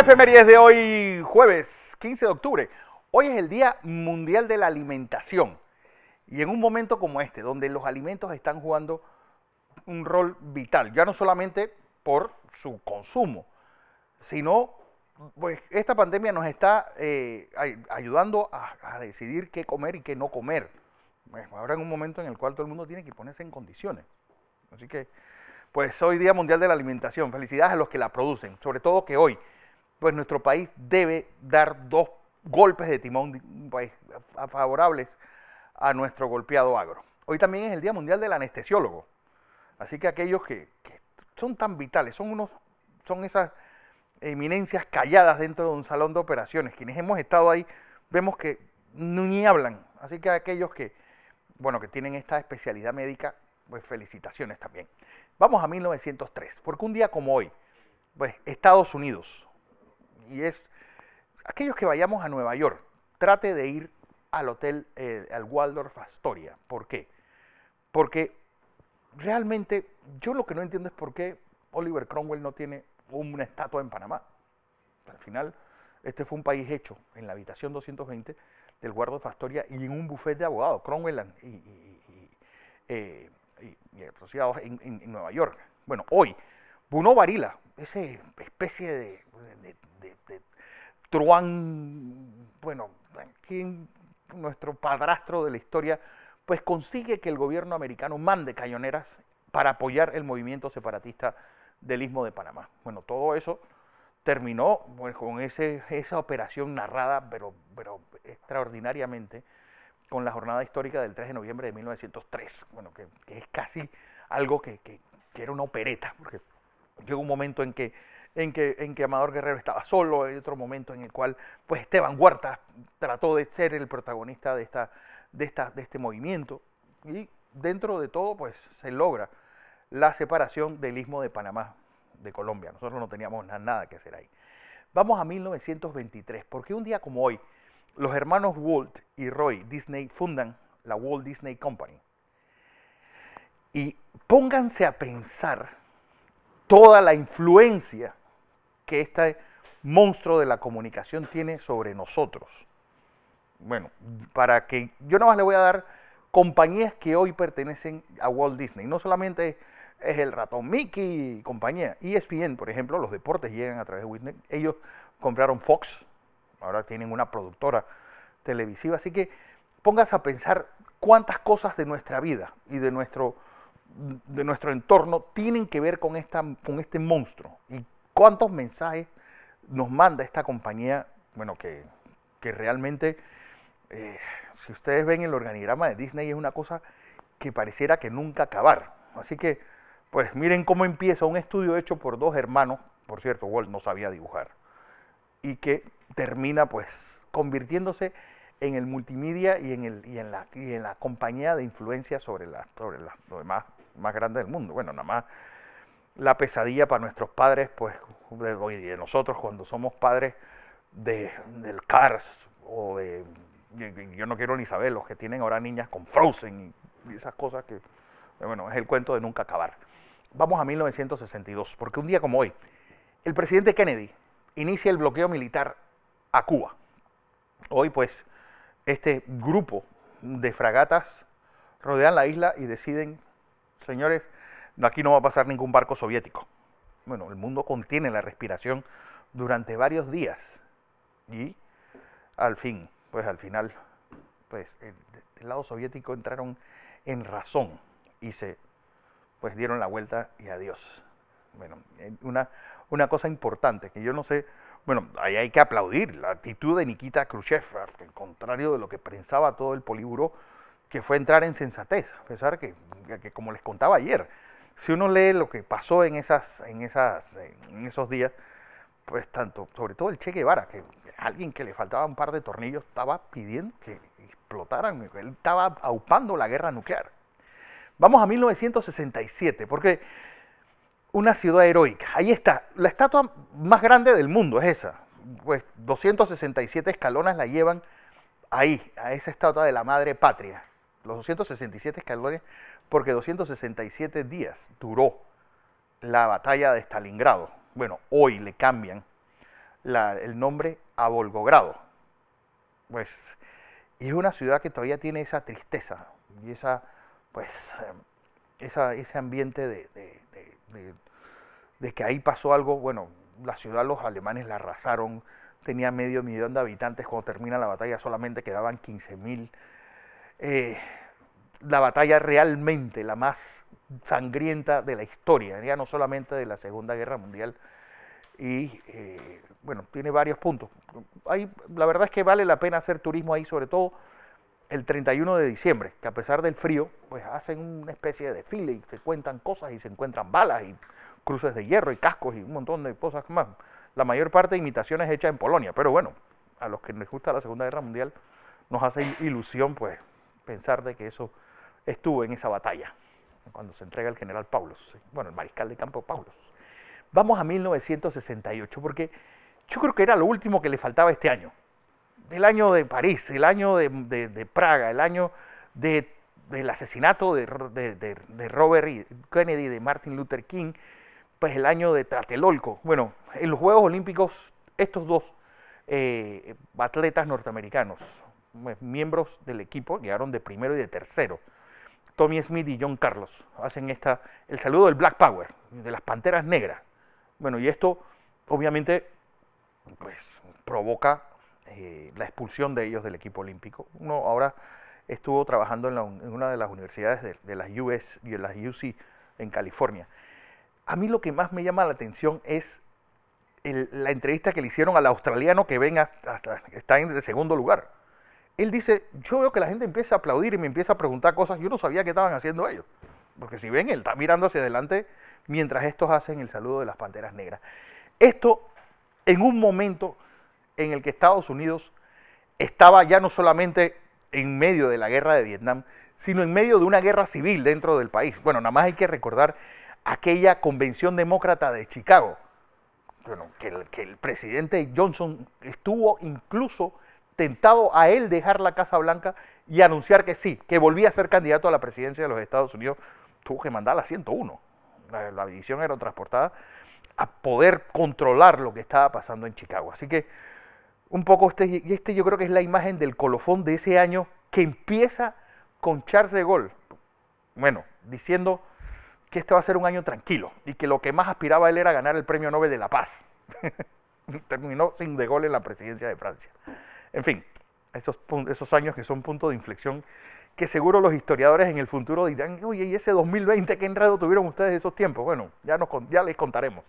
Efemérides de hoy, jueves 15 de octubre. Hoy es el Día Mundial de la Alimentación. Y en un momento como este, donde los alimentos están jugando un rol vital, ya no solamente por su consumo, sino pues esta pandemia nos está ayudando a decidir qué comer y qué no comer. Bueno, ahora en un momento en el cual todo el mundo tiene que ponerse en condiciones. Así que, pues hoy Día Mundial de la Alimentación. Felicidades a los que la producen, sobre todo que hoy, pues nuestro país debe dar dos golpes de timón, un país favorables a nuestro golpeado agro. Hoy también es el Día Mundial del Anestesiólogo. Así que aquellos que son tan vitales, son esas eminencias calladas dentro de un salón de operaciones. Quienes hemos estado ahí vemos que ni hablan. Así que aquellos que, bueno, que tienen esta especialidad médica, pues felicitaciones también. Vamos a 1903, porque un día como hoy, pues Estados Unidos, y es aquellos que vayamos a Nueva York, trate de ir al hotel, al Waldorf Astoria. ¿Por qué? Porque realmente yo lo que no entiendo es por qué Oliver Cromwell no tiene una estatua en Panamá. Al final, este fue un país hecho en la habitación 220 del Waldorf Astoria y en un buffet de abogados, Cromwell y asociados en Nueva York. Bueno, hoy, Bruno Barila, esa especie de truán, bueno, aquí nuestro padrastro de la historia, pues consigue que el gobierno americano mande cañoneras para apoyar el movimiento separatista del Istmo de Panamá. Bueno, todo eso terminó pues con esa operación narrada, pero extraordinariamente, con la jornada histórica del 3 de noviembre de 1903, bueno, que es casi algo que era una opereta, porque llegó un momento en que Amador Guerrero estaba solo, hay otro momento en el cual pues Esteban Huerta trató de ser el protagonista de este movimiento, y dentro de todo pues se logra la separación del Istmo de Panamá de Colombia. Nosotros no teníamos nada que hacer ahí. Vamos a 1923, porque un día como hoy, los hermanos Walt y Roy Disney fundan la Walt Disney Company. Y pónganse a pensar toda la influencia que este monstruo de la comunicación tiene sobre nosotros. Bueno, para que yo nada más le voy a dar compañías que hoy pertenecen a Walt Disney. No solamente es el ratón Mickey y compañía. ESPN, por ejemplo, los deportes llegan a través de Disney. Ellos compraron Fox. Ahora tienen una productora televisiva, así que póngase a pensar cuántas cosas de nuestra vida y de nuestro entorno tienen que ver con este monstruo y cuántos mensajes nos manda esta compañía, bueno, que realmente, si ustedes ven el organigrama de Disney, es una cosa que pareciera que nunca acabar. Así que, pues miren cómo empieza un estudio hecho por dos hermanos, por cierto, Walt no sabía dibujar, y que termina pues convirtiéndose en el multimedia y en la compañía de influencia sobre lo demás más grande del mundo. Bueno, nada más la pesadilla para nuestros padres, pues de nosotros cuando somos padres del CARS o de, yo no quiero ni saber, los que tienen ahora niñas con Frozen y esas cosas que, bueno, es el cuento de nunca acabar. Vamos a 1962, porque un día como hoy, el presidente Kennedy inicia el bloqueo militar a Cuba. Hoy, pues, este grupo de fragatas rodean la isla y deciden, señores, aquí no va a pasar ningún barco soviético. Bueno, el mundo contiene la respiración durante varios días y al final, del lado soviético entraron en razón y se, pues, dieron la vuelta y adiós. Bueno, una cosa importante que yo no sé, bueno, ahí hay que aplaudir la actitud de Nikita Khrushchev, al contrario de lo que pensaba todo el politburó, que fue entrar en sensatez, a pesar que como les contaba ayer, si uno lee lo que pasó en esos días, pues tanto, sobre todo el Che Guevara, que alguien que le faltaba un par de tornillos estaba pidiendo que explotaran, él estaba aupando la guerra nuclear. Vamos a 1967, porque una ciudad heroica. Ahí está, la estatua más grande del mundo es esa. Pues 267 escalones la llevan ahí, a esa estatua de la madre patria. Los 267 escalones, porque 267 días duró la batalla de Stalingrado. Bueno, hoy le cambian el nombre a Volgogrado. Pues, y es una ciudad que todavía tiene esa tristeza y esa, pues, ese ambiente de que ahí pasó algo. Bueno, la ciudad los alemanes la arrasaron, tenía 500.000 de habitantes, cuando termina la batalla solamente quedaban 15.000. La batalla realmente la más sangrienta de la historia, ya no solamente de la Segunda Guerra Mundial, y bueno, tiene varios puntos. La verdad es que vale la pena hacer turismo ahí, sobre todo el 31 de diciembre, que a pesar del frío, pues hacen una especie de desfile y se cuentan cosas y se encuentran balas y cruces de hierro y cascos y un montón de cosas más. La mayor parte de imitaciones hechas en Polonia, pero bueno, a los que les gusta la Segunda Guerra Mundial nos hace ilusión pues pensar de que eso estuvo en esa batalla, cuando se entrega el general Paulus, bueno, el mariscal de campo Paulus. Vamos a 1968, porque yo creo que era lo último que le faltaba este año. El año de París, el año de Praga, el año del asesinato de Robert Kennedy, de Martin Luther King, pues el año de Tlatelolco. Bueno, en los Juegos Olímpicos, estos dos atletas norteamericanos, miembros del equipo, llegaron de primero y de tercero. Tommy Smith y John Carlos hacen el saludo del Black Power, de las Panteras Negras. Bueno, y esto obviamente pues provoca la expulsión de ellos del equipo olímpico. Uno ahora estuvo trabajando en una de las universidades de las US y de las UC en California. A mí lo que más me llama la atención es la entrevista que le hicieron al australiano que ven está en el segundo lugar. Él dice, yo veo que la gente empieza a aplaudir y me empieza a preguntar cosas, yo no sabía qué estaban haciendo ellos. Porque si ven, él está mirando hacia adelante mientras estos hacen el saludo de las Panteras Negras. Esto en un momento en el que Estados Unidos estaba ya no solamente en medio de la guerra de Vietnam, sino en medio de una guerra civil dentro del país. Bueno, nada más hay que recordar aquella convención demócrata de Chicago, bueno, que el presidente Johnson estuvo incluso tentado a él dejar la Casa Blanca y anunciar que sí, que volvía a ser candidato a la presidencia de los Estados Unidos. Tuvo que mandar a la 101, la división aerotransportada, a poder controlar lo que estaba pasando en Chicago. Así que un poco este yo creo que es la imagen del colofón de ese año, que empieza con Charles de Gaulle, bueno, diciendo que este va a ser un año tranquilo y que lo que más aspiraba él era ganar el Premio Nobel de la Paz. Terminó sin de Gaulle en la presidencia de Francia. En fin, esos años que son punto de inflexión, que seguro los historiadores en el futuro dirán, oye, ¿y ese 2020 qué enredo tuvieron ustedes esos tiempos? Bueno, ya les contaremos.